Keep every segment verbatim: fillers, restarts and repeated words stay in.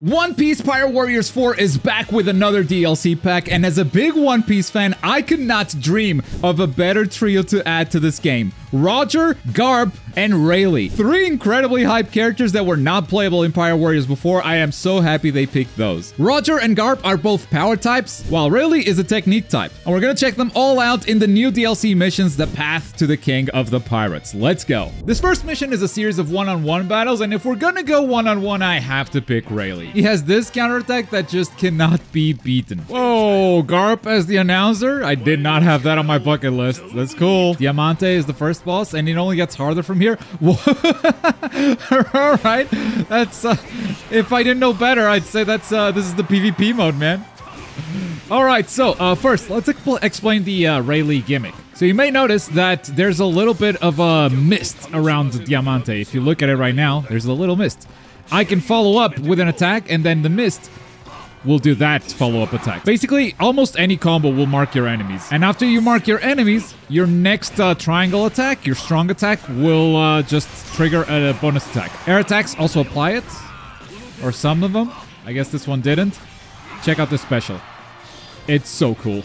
One Piece Pirate Warriors four is back with another D L C pack, and as a big One Piece fan, I could not dream of a better trio to add to this game. Roger, Garp, and Rayleigh. Three incredibly hype characters that were not playable in Pirate Warriors before. I am so happy they picked those. Roger and Garp are both power types, while Rayleigh is a technique type. And we're gonna check them all out in the new D L C missions, The Path to the King of the Pirates. Let's go. This first mission is a series of one-on-one battles, and if we're gonna go one-on-one, I have to pick Rayleigh. He has this counterattack that just cannot be beaten. Whoa, Garp as the announcer? I did not have that on my bucket list. That's cool. Diamante is the first boss, and it only gets harder from here. All right, that's uh, if I didn't know better, I'd say that's uh, this is the PvP mode, man. All right, so uh, first let's expl explain the uh, Rayleigh gimmick. So you may notice that there's a little bit of a mist around Diamante. If you look at it right now, there's a little mist. I can follow up with an attack, and then the mist will do that follow-up attack. Basically, almost any combo will mark your enemies. And after you mark your enemies, your next uh, triangle attack, your strong attack, will uh, just trigger a bonus attack. Air attacks also apply it, or some of them. I guess this one didn't. Check out this special. It's so cool.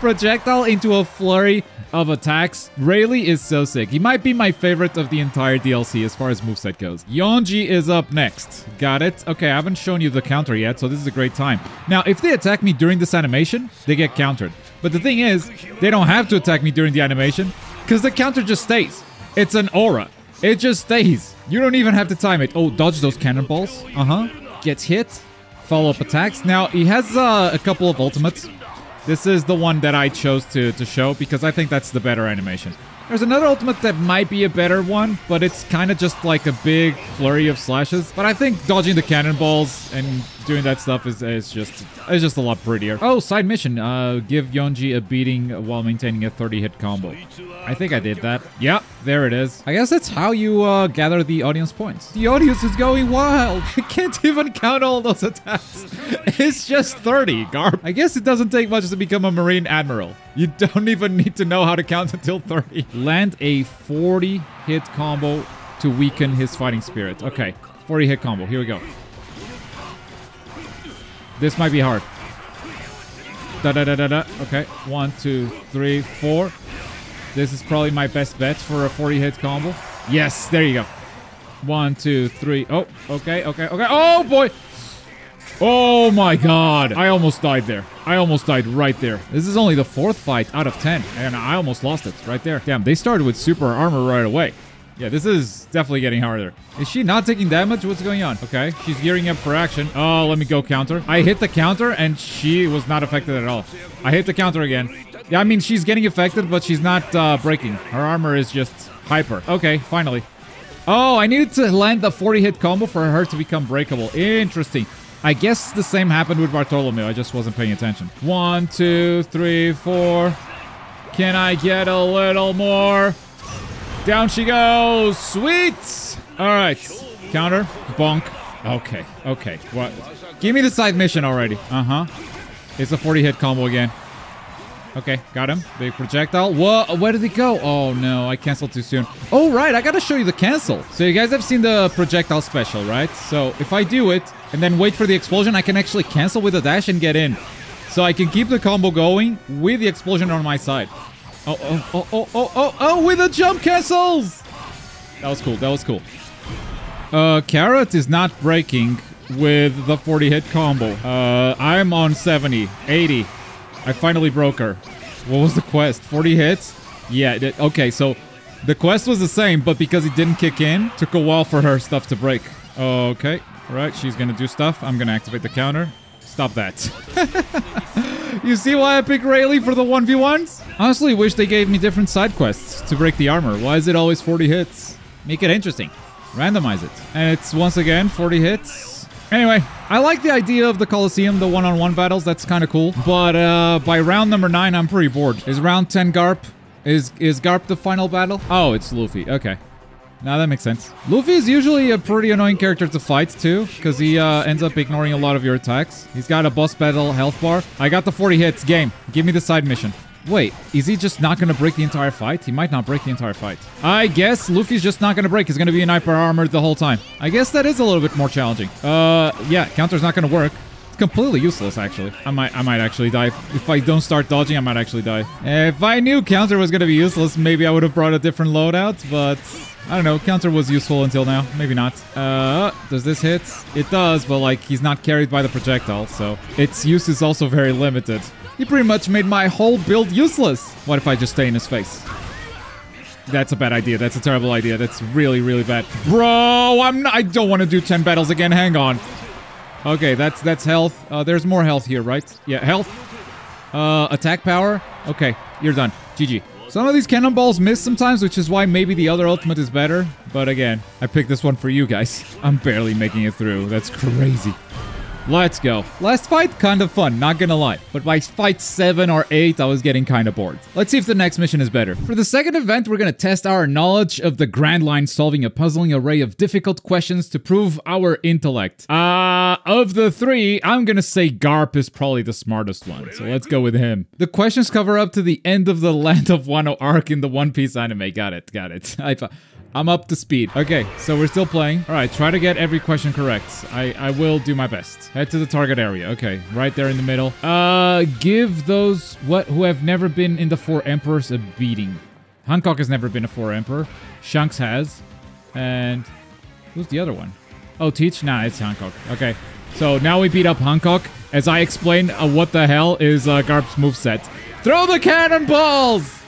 Projectile into a flurry of attacks. Rayleigh is so sick. He might be my favorite of the entire D L C as far as moveset goes. Yonji is up next. Got it. Okay, I haven't shown you the counter yet, so this is a great time. Now, if they attack me during this animation, they get countered. But the thing is, they don't have to attack me during the animation because the counter just stays. It's an aura. It just stays. You don't even have to time it. Oh, dodge those cannonballs. Uh-huh. Gets hit. Follow-up attacks. Now, he has uh, a couple of ultimates. This is the one that I chose to, to show because I think that's the better animation. There's another ultimate that might be a better one, but it's kind of just like a big flurry of slashes. But I think dodging the cannonballs and doing that stuff is, is just is just a lot prettier. Oh, side mission. Uh, give Yonji a beating while maintaining a thirty hit combo. I think I did that. Yep, there it is. I guess that's how you uh, gather the audience points. The audience is going wild. I can't even count all those attacks. It's just thirty, Garp. I guess it doesn't take much to become a Marine Admiral. You don't even need to know how to count until thirty. Land a forty hit combo to weaken his fighting spirit. Okay, forty hit combo. Here we go. This might be hard. Da da da da da. Okay, one, two, three, four. This is probably my best bet for a forty hit combo. Yes, there you go. One, two, three. Oh, okay, okay, okay. Oh boy. Oh my god. I almost died there. I almost died right there. This is only the fourth fight out of ten, and I almost lost it right there. Damn, they started with super armor right away. Yeah, this is definitely getting harder. Is she not taking damage? What's going on? Okay, she's gearing up for action. Oh, let me go counter. I hit the counter, and she was not affected at all. I hit the counter again. Yeah, I mean, she's getting affected, but she's not uh, breaking. Her armor is just hyper. Okay, finally. Oh, I needed to land the forty hit combo for her to become breakable. Interesting. I guess the same happened with Bartolomeo. I just wasn't paying attention. One, two, three, four. Can I get a little more? Down she goes. Sweet. All right. Counter. Bonk. Okay. Okay. What? Give me the side mission already. Uh-huh. It's a forty hit combo again. Okay. Got him. Big projectile. Whoa. Where did he go? Oh, no. I canceled too soon. Oh, right. I got to show you the cancel. So you guys have seen the projectile special, right? So if I do it and then wait for the explosion, I can actually cancel with a dash and get in. So I can keep the combo going with the explosion on my side. Oh, oh, oh, oh, oh, oh, oh, with the jump castles! That was cool, that was cool. Uh, Carrot is not breaking with the forty hit combo. Uh, I'm on seventy, eighty. I finally broke her. What was the quest? forty hits? Yeah, okay, so the quest was the same, but because it didn't kick in, took a while for her stuff to break. Okay, right, she's gonna do stuff. I'm gonna activate the counter. Stop that. You see why I picked Rayleigh for the one v ones? Honestly, wish they gave me different side quests to break the armor. Why is it always forty hits? Make it interesting. Randomize it. And it's, once again, forty hits. Anyway, I like the idea of the Colosseum, the one-on-one battles. That's kind of cool. But uh, by round number nine, I'm pretty bored. Is round ten Garp? Is, is Garp the final battle? Oh, it's Luffy. Okay. Now that makes sense. Luffy is usually a pretty annoying character to fight too, because he uh, ends up ignoring a lot of your attacks. He's got a boss battle health bar. I got the forty hits. Game. Give me the side mission. Wait, is he just not going to break the entire fight? He might not break the entire fight. I guess Luffy's just not going to break. He's going to be in hyper armor the whole time. I guess that is a little bit more challenging. Uh, yeah, counter's not going to work. It's completely useless, actually. I might I might actually die. If I don't start dodging, I might actually die. If I knew counter was going to be useless, maybe I would have brought a different loadout, but... I don't know, counter was useful until now. Maybe not. Uh, does this hit? It does, but like, he's not carried by the projectile, so... Its use is also very limited. He pretty much made my whole build useless. What if I just stay in his face? That's a bad idea. That's a terrible idea. That's really, really bad. Bro, I'm not, I don't want to do ten battles again. Hang on. Okay, that's that's health. Uh, there's more health here, right? Yeah, health. Uh, attack power. Okay, you're done. G G. Some of these cannonballs miss sometimes, which is why maybe the other ultimate is better. But again, I picked this one for you guys. I'm barely making it through. That's crazy. Let's go. Last fight, kind of fun, not gonna lie. But by fight seven or eight, I was getting kind of bored. Let's see if the next mission is better. For the second event, we're gonna test our knowledge of the Grand Line, solving a puzzling array of difficult questions to prove our intellect. Uh, of the three, I'm gonna say Garp is probably the smartest one, so let's go with him. The questions cover up to the end of the Land of Wano arc in the One Piece anime. Got it, got it. I thought... I'm up to speed. Okay, so we're still playing. All right, try to get every question correct. I, I will do my best. Head to the target area. Okay, right there in the middle. Uh, give those what who have never been in the Four Emperors a beating. Hancock has never been a Four Emperor. Shanks has. And who's the other one? Oh, Teach? Nah, it's Hancock. Okay, so now we beat up Hancock as I explain uh, what the hell is uh, Garp's moveset. Throw the cannonballs!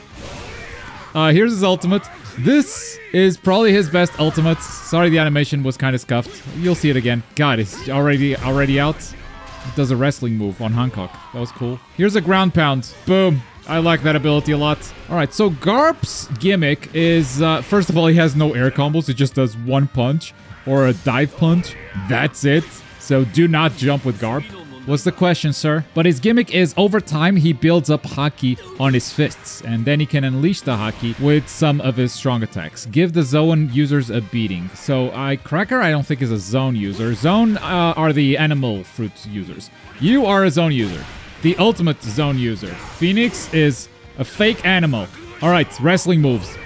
Uh, here's his ultimate. This is probably his best ultimate. Sorry, the animation was kind of scuffed. You'll see it again. God, it's already already out. It does a wrestling move on Hancock. That was cool. Here's a ground pound. Boom. I like that ability a lot. All right, so Garp's gimmick is, uh, first of all, he has no air combos. It just does one punch or a dive punch. That's it. So do not jump with Garp. What's the question, sir? But his gimmick is, over time, he builds up haki on his fists, and then he can unleash the haki with some of his strong attacks. Give the Zoan users a beating. So, I Cracker, I don't think is a Zone user. Zone uh, are the animal fruit users. You are a Zone user. The ultimate Zone user. Phoenix is a fake animal. All right, wrestling moves.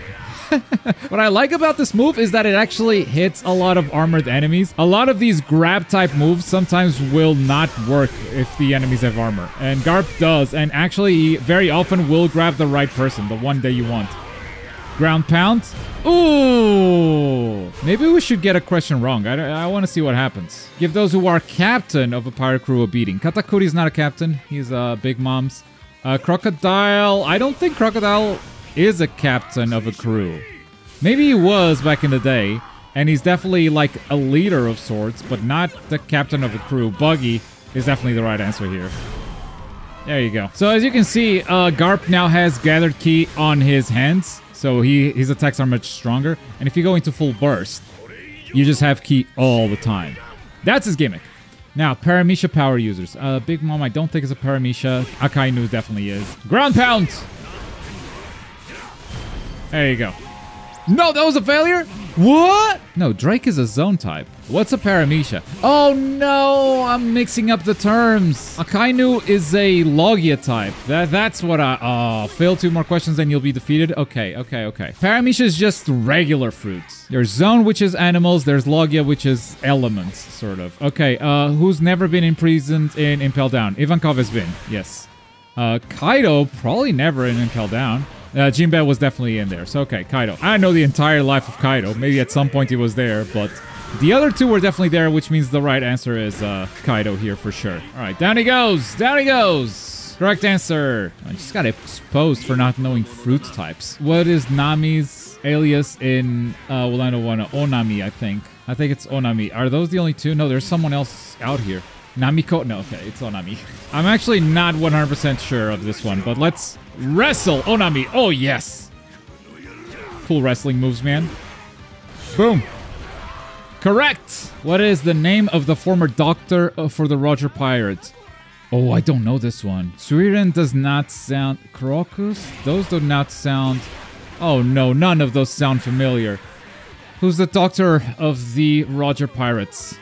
What I like about this move is that it actually hits a lot of armored enemies. A lot of these grab type moves sometimes will not work if the enemies have armor. And Garp does, and actually he very often will grab the right person, the one that you want. Ground pound. Ooh! Maybe we should get a question wrong. I, I want to see what happens. Give those who are captain of a pirate crew a beating. Katakuri is not a captain. He's a uh, Big Mom's. Uh, Crocodile. I don't think Crocodile... is a captain of a crew. Maybe he was back in the day, and he's definitely like a leader of sorts, but not the captain of a crew. Buggy is definitely the right answer here. There you go. So as you can see, uh, Garp now has Gathered Ki on his hands, so he his attacks are much stronger, and if you go into full burst, you just have Ki all the time. That's his gimmick. Now, Paramecia power users. Uh, Big Mom I don't think is a Paramecia. Akainu definitely is. Ground pound! There you go. No, that was a failure? What? No, Drake is a zone type. What's a Paramecia? Oh no, I'm mixing up the terms. Akainu is a Logia type. That, that's what I... Oh, fail two more questions and you'll be defeated. Okay, okay, okay. Paramecia is just regular fruits. There's Zone, which is animals. There's Logia, which is elements, sort of. Okay, uh, who's never been imprisoned in Impel Down? Ivankov has been, yes. Uh, Kaido, probably never in Impel Down. Uh, Jinbe was definitely in there. So, okay, Kaido. I know the entire life of Kaido. Maybe at some point he was there, but the other two were definitely there, which means the right answer is uh, Kaido here for sure. All right, down he goes. Down he goes. Correct answer. I just got exposed for not knowing fruit types. What is Nami's alias in uh, Wano Wano? Onami, I think. I think it's Onami. Are those the only two? No, there's someone else out here. Namiko? No, okay, it's Onami. I'm actually not one hundred percent sure of this one, but let's wrestle Onami. Oh, yes. Cool wrestling moves, man. Boom. Correct. What is the name of the former doctor for the Roger Pirates? Oh, I don't know this one. Suiren does not sound... Crocus? Those do not sound... Oh, no, none of those sound familiar. Who's the doctor of the Roger Pirates?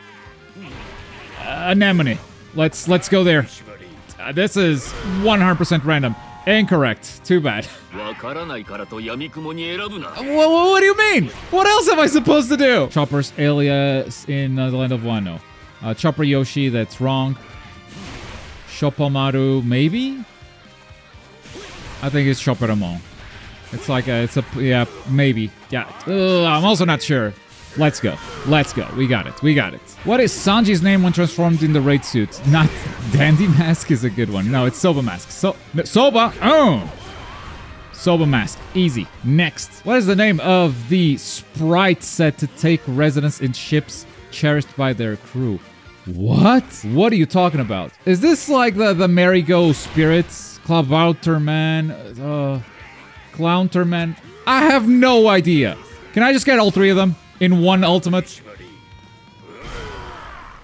Anemone. Let's let's go there. Uh, this is one hundred percent random. Incorrect. Too bad. What, what do you mean? What else am I supposed to do? Chopper's alias in uh, the land of Wano. Uh, Chopper Yoshi, that's wrong. Choppomaru, maybe? I think it's Chopperamon. It's like a, it's a, yeah, maybe. Yeah, Ugh, I'm also not sure. Let's go. Let's go. We got it. We got it. What is Sanji's name when transformed in the raid suit? Not Dandy Mask is a good one. No, it's Soba Mask. So Soba. Oh. Soba Mask. Easy. Next. What is the name of the sprite said to take residence in ships cherished by their crew? What? What are you talking about? Is this like the, the merry-go spirits? Klabautermann? Uh, Clownterman? I have no idea. Can I just get all three of them? In one ultimate?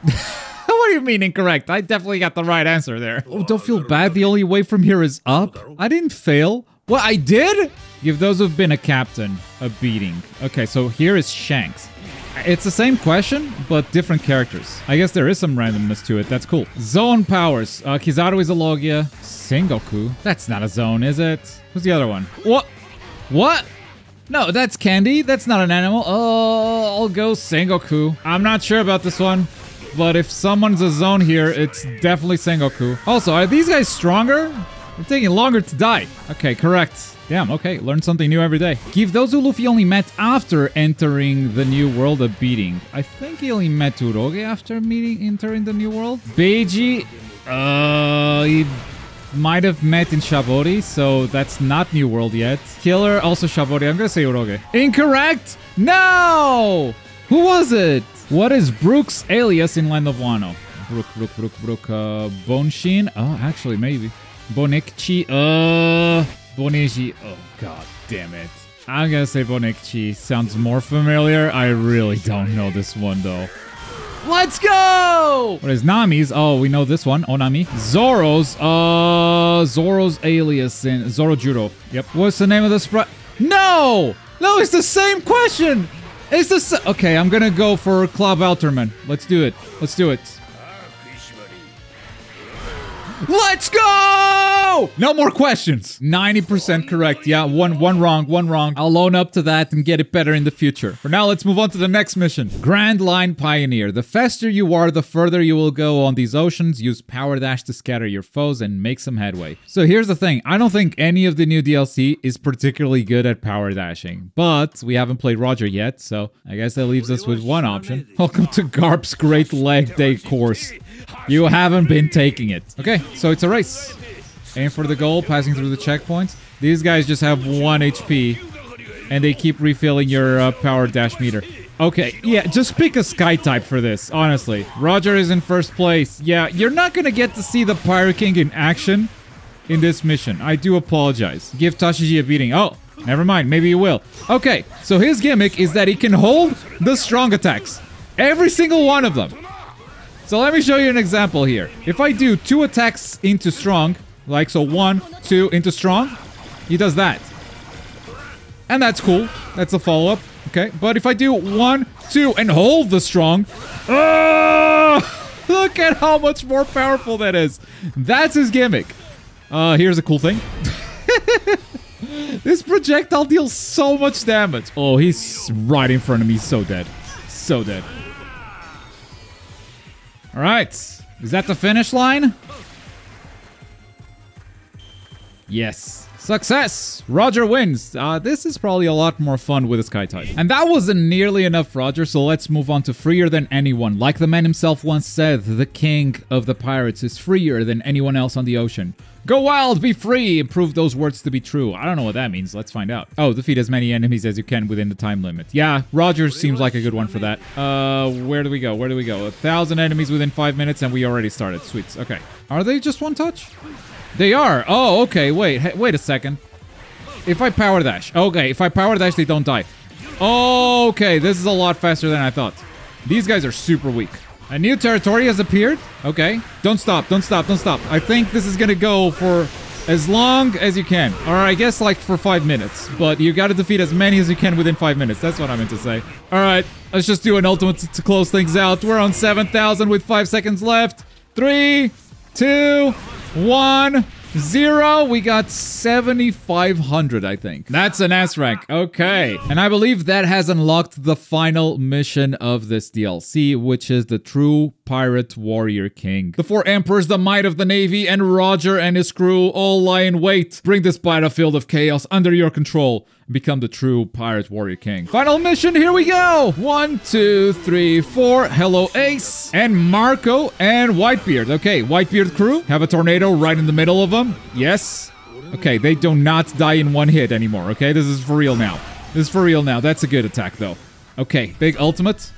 What do you mean incorrect? I definitely got the right answer there. Oh, don't feel bad. The only way from here is up. I didn't fail. What, I did? Give those who've been a captain a beating. Okay, so here is Shanks. It's the same question, but different characters. I guess there is some randomness to it. That's cool. Zone powers. Uh, Kizaru is a Logia. Sengoku. That's not a zone, is it? Who's the other one? What? What? No, that's candy. That's not an animal. Oh, I'll go Sengoku. I'm not sure about this one, but if someone's a zone here, it's definitely Sengoku. Also, are these guys stronger? They're taking longer to die. Okay, correct. Damn, okay. Learn something new every day. Give those who Luffy only met after entering the new world a beating. I think he only met Uroge after meeting entering the new world. Beiji, uh... He might have met in Shabori, so that's not New World yet. Killer, also Shabori. I'm gonna say Uroge. Incorrect! No! Who was it? What is Brook's alias in Land of Wano? Brook, Brook, Brook, Brook, uh, Bonshin? Oh, actually, maybe. Bonekichi, uh, Boneji. Oh, god damn it. I'm gonna say Bonekichi. Sounds more familiar. I really don't know this one, though. Let's go! What is Nami's? Oh, we know this one. Onami. Zoro's. Uh, Zoro's alias in Zorojuro. Yep. What's the name of the sprite? No! No, it's the same question! It's the same. Okay, I'm gonna go for Klabautermann. Let's do it. Let's do it. Let's go! No more questions. ninety percent correct. Yeah, one one wrong, one wrong. I'll own up to that and get it better in the future. For now, let's move on to the next mission. Grand Line Pioneer. The faster you are, the further you will go on these oceans. Use Power Dash to scatter your foes and make some headway. So here's the thing. I don't think any of the new D L C is particularly good at power dashing, but we haven't played Roger yet, so I guess that leaves us with one option. Welcome to Garp's Great Leg Day course. You haven't been taking it. Okay, so it's a race. Aim for the goal, passing through the checkpoints. These guys just have one H P, and they keep refilling your uh, power dash meter. Okay, yeah, just pick a sky type for this, honestly. Roger is in first place. Yeah, you're not gonna get to see the Pirate King in action in this mission. I do apologize. Give Tashiji a beating. Oh, never mind, maybe you will. Okay, so his gimmick is that he can hold the strong attacks. Every single one of them. So let me show you an example here. If I do two attacks into strong, like so one, two into strong, he does that. And that's cool. That's a follow-up. Okay, but if I do one, two, and hold the strong, oh, look at how much more powerful that is. That's his gimmick. Uh, here's a cool thing. This projectile deals so much damage. Oh, he's right in front of me. So dead. So dead. All right, is that the finish line? Yes. Success! Roger wins! Uh, this is probably a lot more fun with a Sky type. And that wasn't nearly enough, Roger, so let's move on to freer than anyone. Like the man himself once said, the king of the pirates is freer than anyone else on the ocean. Go wild, be free, and prove those words to be true. I don't know what that means, let's find out. Oh, defeat as many enemies as you can within the time limit. Yeah, Roger seems like a good one for that. Uh, where do we go, where do we go? A thousand enemies within five minutes and we already started, sweet, okay. Are they just one touch? They are, oh, okay, wait, hey, wait a second. If I power dash, okay, if I power dash, they don't die. Okay, this is a lot faster than I thought. These guys are super weak. A new territory has appeared. Okay. Don't stop. Don't stop. Don't stop. I think this is going to go for as long as you can. Or I guess like for five minutes. But you got to defeat as many as you can within five minutes. That's what I meant to say. All right. Let's just do an ultimate to close things out. We're on seven thousand with five seconds left. Three, two, one. Zero, we got seventy-five hundred, I think. That's an S rank. Okay. And I believe that has unlocked the final mission of this D L C, which is the True Pirate Warrior King. The four emperors, the might of the navy, and Roger and his crew all lie in wait. Bring this battlefield of chaos under your control. Become the true Pirate Warrior King. Final mission, here we go! One, two, three, four. Hello, Ace. And Marco and Whitebeard. Okay, Whitebeard crew. Have a tornado right in the middle of them. Yes. Okay, they do not die in one hit anymore, okay? This is for real now. This is for real now. That's a good attack, though. Okay, big ultimate.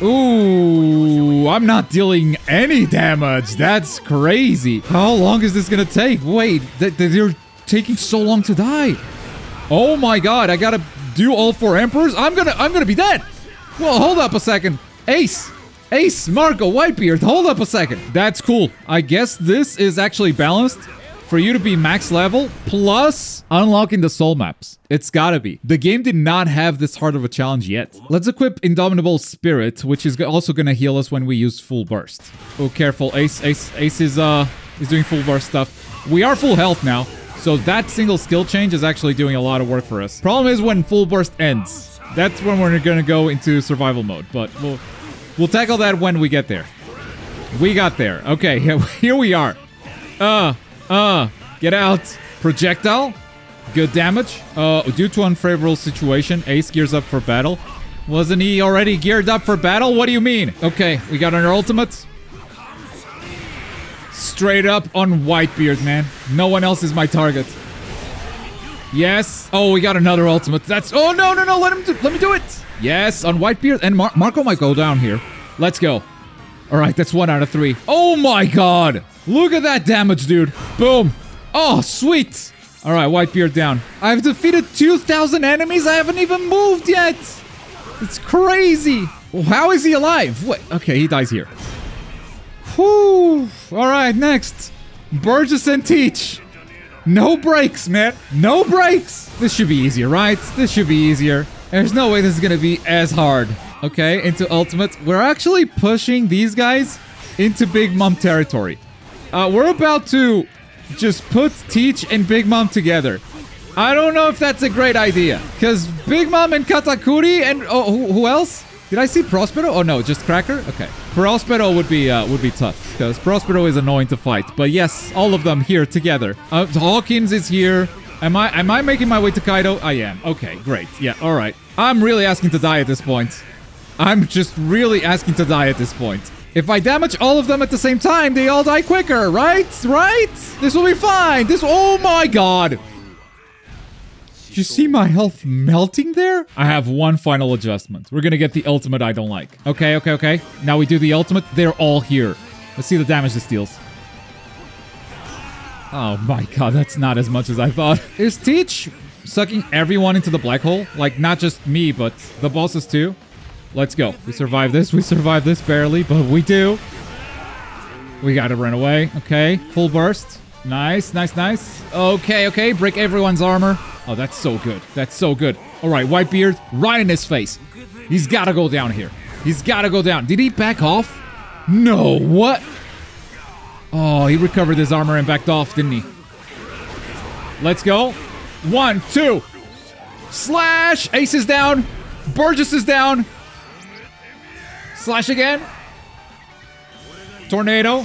Ooh, I'm not dealing any damage. That's crazy. How long is this gonna take? Wait, th th they're taking so long to die. Oh my god, I gotta do all four emperors? I'm gonna I'm gonna be dead! Well, hold up a second. Ace! Ace, Marco, Whitebeard, hold up a second. That's cool. I guess this is actually balanced for you to be max level, plus unlocking the soul maps. It's gotta be. The game did not have this hard of a challenge yet. Let's equip Indomitable Spirit, which is also gonna heal us when we use full burst. Oh, careful, Ace, Ace, Ace is uh is doing full burst stuff. We are full health now. So that single skill change is actually doing a lot of work for us. Problem is when full burst ends. That's when we're gonna go into survival mode, but we'll we'll tackle that when we get there. We got there. Okay, here we are. Uh, uh, get out. Projectile. Good damage. Uh, due to unfavorable situation, Ace gears up for battle. Wasn't he already geared up for battle? What do you mean? Okay, we got our ultimate. Straight up on Whitebeard, man. No one else is my target. Yes. Oh, we got another ultimate. That's... Oh, no, no, no. Let him do... Let me do it. Yes, on Whitebeard. And Mar Marco might go down here. Let's go. All right, that's one out of three. Oh, my God. Look at that damage, dude. Boom. Oh, sweet. All right, Whitebeard down. I've defeated two thousand enemies. I haven't even moved yet. It's crazy. How is he alive? Wait. Okay, he dies here. Whew. All right, next. Burgess and Teach. No breaks, man. No breaks. This should be easier, right? This should be easier. There's no way this is going to be as hard. Okay, into ultimate. We're actually pushing these guys into Big Mom territory. Uh, we're about to just put Teach and Big Mom together. I don't know if that's a great idea. Because Big Mom and Katakuri and... Oh, who, who else? Did I see Prospero? Oh no, just Cracker? Okay. Prospero would be uh, would be tough, because Prospero is annoying to fight. But yes, all of them here together. Uh, Hawkins is here. Am I am I making my way to Kaido? I am. Okay, great. Yeah, all right. I'm really asking to die at this point. I'm just really asking to die at this point. If I damage all of them at the same time, they all die quicker, right? Right? This will be fine. This... Oh my god. Did you see my health melting there? I have one final adjustment. We're gonna get the ultimate I don't like. Okay, okay, okay. Now we do the ultimate. They're all here. Let's see the damage this deals. Oh my god, that's not as much as I thought. Is Teach sucking everyone into the black hole? Like, not just me, but the bosses too? Let's go. We survive this. We survive this barely, but we do. We gotta run away. Okay, full burst. Nice, nice, nice. Okay, okay, break everyone's armor. Oh, that's so good. That's so good. All right, Whitebeard, right in his face. He's got to go down here. He's got to go down. Did he back off? No, what? Oh, he recovered his armor and backed off, didn't he? Let's go. One, two. Slash. Ace is down. Burgess is down. Slash again. Tornado.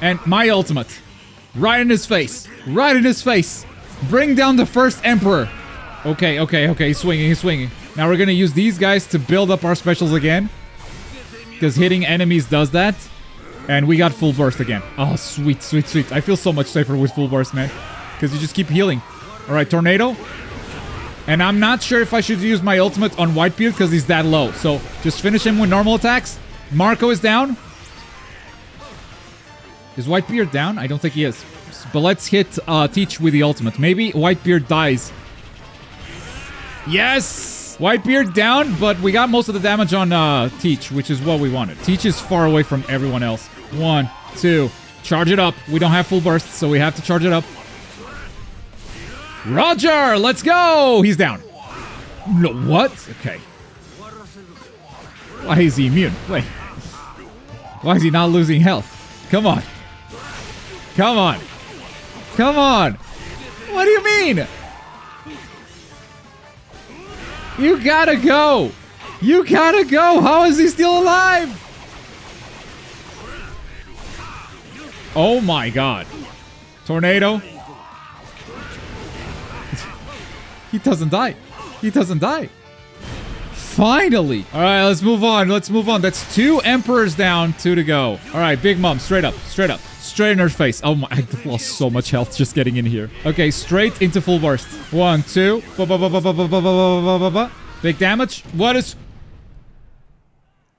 And my ultimate. Right in his face. Right in his face. Bring down the first emperor. Okay, okay, okay. He's swinging, he's swinging. Now we're going to use these guys to build up our specials again. Because hitting enemies does that. And we got full burst again. Oh, sweet, sweet, sweet. I feel so much safer with full burst, man. Because you just keep healing. All right, tornado. And I'm not sure if I should use my ultimate on Whitebeard because he's that low. So just finish him with normal attacks. Marco is down. Is Whitebeard down? I don't think he is. But let's hit uh, Teach with the ultimate. Maybe Whitebeard dies. Yes! Whitebeard down, but we got most of the damage on uh, Teach, which is what we wanted. Teach is far away from everyone else. One, two. Charge it up. We don't have full burst, so we have to charge it up. Roger! Let's go! He's down. No, what? Okay. Why is he immune? Wait. Why is he not losing health? Come on. Come on. Come on. What do you mean? You gotta go. You gotta go. How is he still alive? Oh my god. Tornado. He doesn't die. He doesn't die. Finally. All right, let's move on. Let's move on. That's two emperors down, two to go. All right, Big Mom, straight up, straight up, straight in her face. Oh my, I lost so much health just getting in here. Okay, straight into full burst. One, two. Big damage. What is...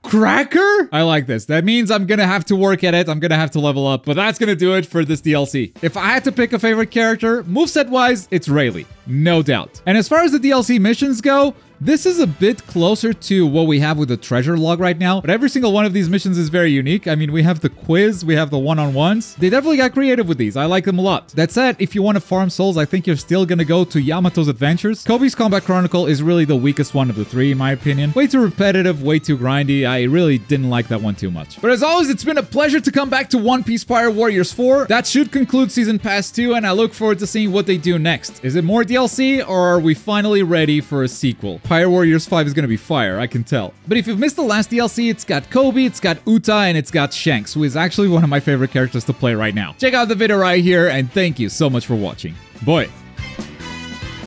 Cracker? I like this. That means I'm gonna have to work at it. I'm gonna have to level up. But that's gonna do it for this D L C. If I had to pick a favorite character, moveset-wise, it's Rayleigh. No doubt. And as far as the D L C missions go, this is a bit closer to what we have with the treasure log right now. But every single one of these missions is very unique. I mean, we have the quiz, we have the one-on-ones. They definitely got creative with these. I like them a lot. That said, if you want to farm souls, I think you're still going to go to Yamato's Adventures. Kobe's Combat Chronicle is really the weakest one of the three, in my opinion. Way too repetitive, way too grindy. I really didn't like that one too much. But as always, it's been a pleasure to come back to One Piece Pirate Warriors four. That should conclude Season Pass two, and I look forward to seeing what they do next. Is it more D L C, or are we finally ready for a sequel? Pirate Warriors five is gonna be fire, I can tell. But if you've missed the last D L C, it's got Kobe, it's got Uta, and it's got Shanks, who is actually one of my favorite characters to play right now. Check out the video right here, and thank you so much for watching. Boy.